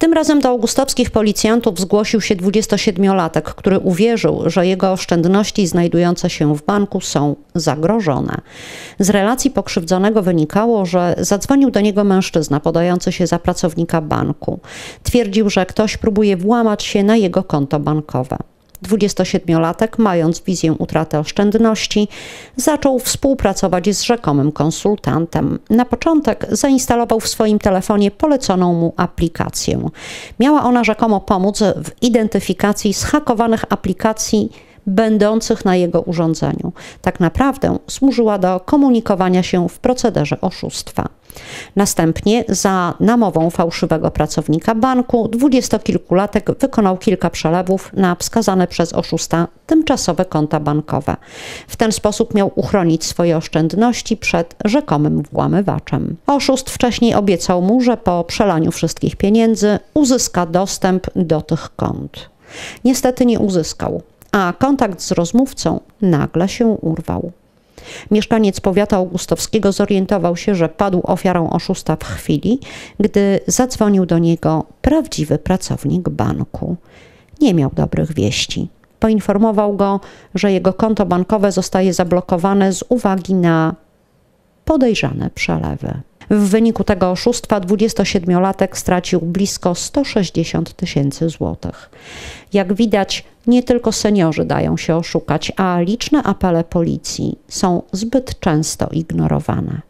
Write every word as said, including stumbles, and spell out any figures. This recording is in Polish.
Tym razem do augustowskich policjantów zgłosił się dwudziestosiedmiolatek, który uwierzył, że jego oszczędności znajdujące się w banku są zagrożone. Z relacji pokrzywdzonego wynikało, że zadzwonił do niego mężczyzna podający się za pracownika banku. Twierdził, że ktoś próbuje włamać się na jego konto bankowe. dwudziestosiedmiolatek, mając wizję utraty oszczędności, zaczął współpracować z rzekomym konsultantem. Na początek zainstalował w swoim telefonie poleconą mu aplikację. Miała ona rzekomo pomóc w identyfikacji zhakowanych aplikacji będących na jego urządzeniu. Tak naprawdę służyła do komunikowania się w procederze oszustwa. Następnie za namową fałszywego pracownika banku dwudziestokilkulatek wykonał kilka przelewów na wskazane przez oszusta tymczasowe konta bankowe. W ten sposób miał uchronić swoje oszczędności przed rzekomym włamywaczem. Oszust wcześniej obiecał mu, że po przelaniu wszystkich pieniędzy uzyska dostęp do tych kont. Niestety nie uzyskał, a kontakt z rozmówcą nagle się urwał. Mieszkaniec powiatu augustowskiego zorientował się, że padł ofiarą oszusta w chwili, gdy zadzwonił do niego prawdziwy pracownik banku. Nie miał dobrych wieści. Poinformował go, że jego konto bankowe zostaje zablokowane z uwagi na podejrzane przelewy. W wyniku tego oszustwa dwudziestosiedmiolatek stracił blisko sto sześćdziesiąt tysięcy złotych. Jak widać, nie tylko seniorzy dają się oszukać, a liczne apele policji są zbyt często ignorowane.